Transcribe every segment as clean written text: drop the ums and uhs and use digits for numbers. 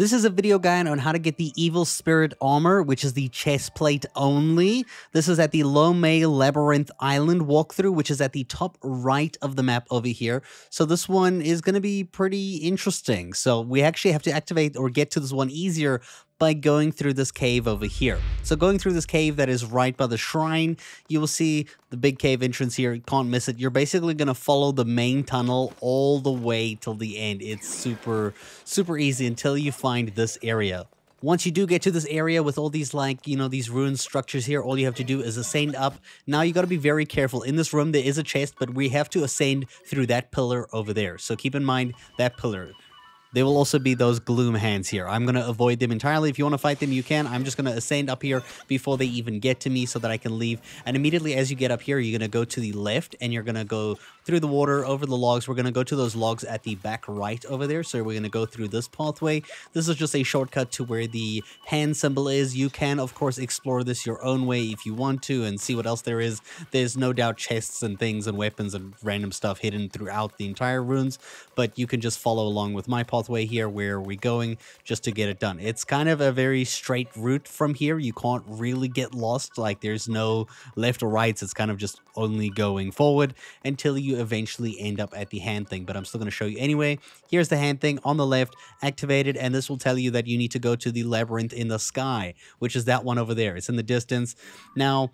This is a video guide on how to get the Evil Spirit Armor, which is the chest plate only. This is at the Lomei Labyrinth Island walkthrough, which is at the top right of the map over here. So this one is going to be pretty interesting. So we actually have to activate or get to this one easier by going through this cave over here. So going through this cave that is right by the shrine, you will see the big cave entrance here. You can't miss it. You're basically going to follow the main tunnel all the way till the end. It's super, super easy until you find this area. Once you do get to this area with all these, like, you know, these ruined structures here, all you have to do is ascend up. Now you got to be very careful. In this room, there is a chest, but we have to ascend through that pillar over there. So keep in mind that pillar. There will also be those gloom hands here. I'm going to avoid them entirely. If you want to fight them, you can. I'm just going to ascend up here before they even get to me so that I can leave. And immediately as you get up here, you're going to go to the left and you're going to go through the water, over the logs. We're going to go to those logs at the back right over there. So we're going to go through this pathway. This is just a shortcut to where the hand symbol is. You can, of course, explore this your own way if you want to and see what else there is. There's no doubt chests and things and weapons and random stuff hidden throughout the entire ruins, but you can just follow along with my path. Way here where we're going just to get it done. It's kind of a very straight route from here. You can't really get lost. Like, there's no left or rights. It's kind of just only going forward until you eventually end up at the hand thing, but I'm still going to show you anyway. Here's the hand thing on the left, activated, and this will tell you that you need to go to the labyrinth in the sky, which is that one over there. It's in the distance. Now,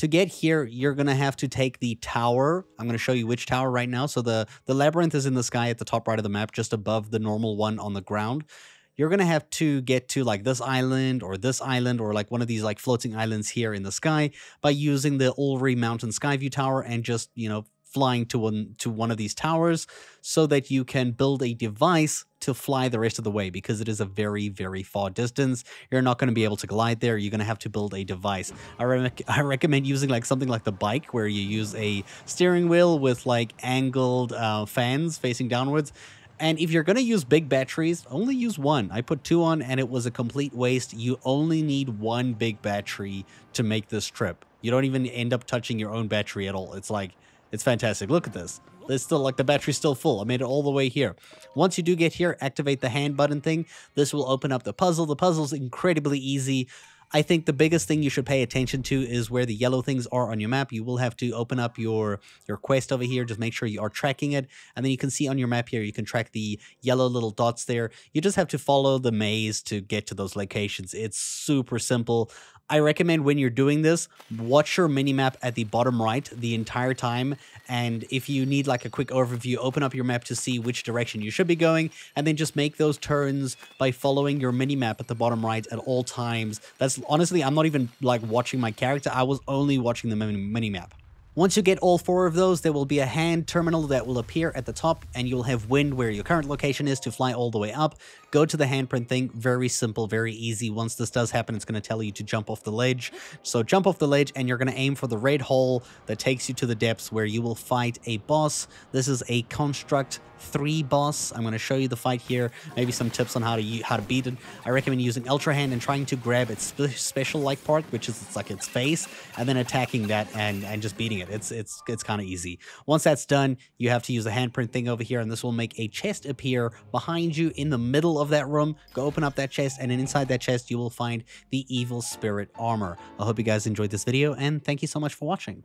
to get here, you're going to have to take the tower. I'm going to show you which tower right now. So the labyrinth is in the sky at the top right of the map, just above the normal one on the ground. You're going to have to get to like this island or like one of these like floating islands here in the sky by using the Ulri Mountain Skyview Tower and just, you know, flying to one of these towers so that you can build a device to fly the rest of the way, because it is a very, very far distance. You're not going to be able to glide there. You're going to have to build a device. I recommend using like something like the bike, where you use a steering wheel with like angled fans facing downwards. And if you're going to use big batteries, only use one. I put two on and it was a complete waste. You only need one big battery to make this trip. You don't even end up touching your own battery at all. It's like, it's fantastic. Look at this. It's still like the battery's still full. I made it all the way here. Once you do get here, activate the hand button thing. This will open up the puzzle. The puzzle's incredibly easy. I think the biggest thing you should pay attention to is where the yellow things are on your map. You will have to open up your quest over here. Just make sure you are tracking it. And then you can see on your map here, you can track the yellow little dots there. You just have to follow the maze to get to those locations. It's super simple. I recommend when you're doing this, watch your mini-map at the bottom right the entire time. And if you need like a quick overview, open up your map to see which direction you should be going. And then just make those turns by following your mini-map at the bottom right at all times. That's honestly, I'm not even like watching my character. I was only watching the mini-map. Once you get all four of those, there will be a hand terminal that will appear at the top, and you'll have wind where your current location is to fly all the way up. Go to the handprint thing. Very simple, very easy. Once this does happen, it's going to tell you to jump off the ledge. So jump off the ledge, and you're going to aim for the red hole that takes you to the depths where you will fight a boss. This is a Construct 3 boss. I'm going to show you the fight here, maybe some tips on how to beat it. I recommend using Ultra Hand and trying to grab its special-like part, which is it's like its face, and then attacking that and just beating it. It's kind of easy. Once that's done, you have to use the handprint thing over here, and this will make a chest appear behind you in the middle of that room. Go open up that chest, and inside that chest, you will find the Evil Spirit Armor. I hope you guys enjoyed this video, and thank you so much for watching.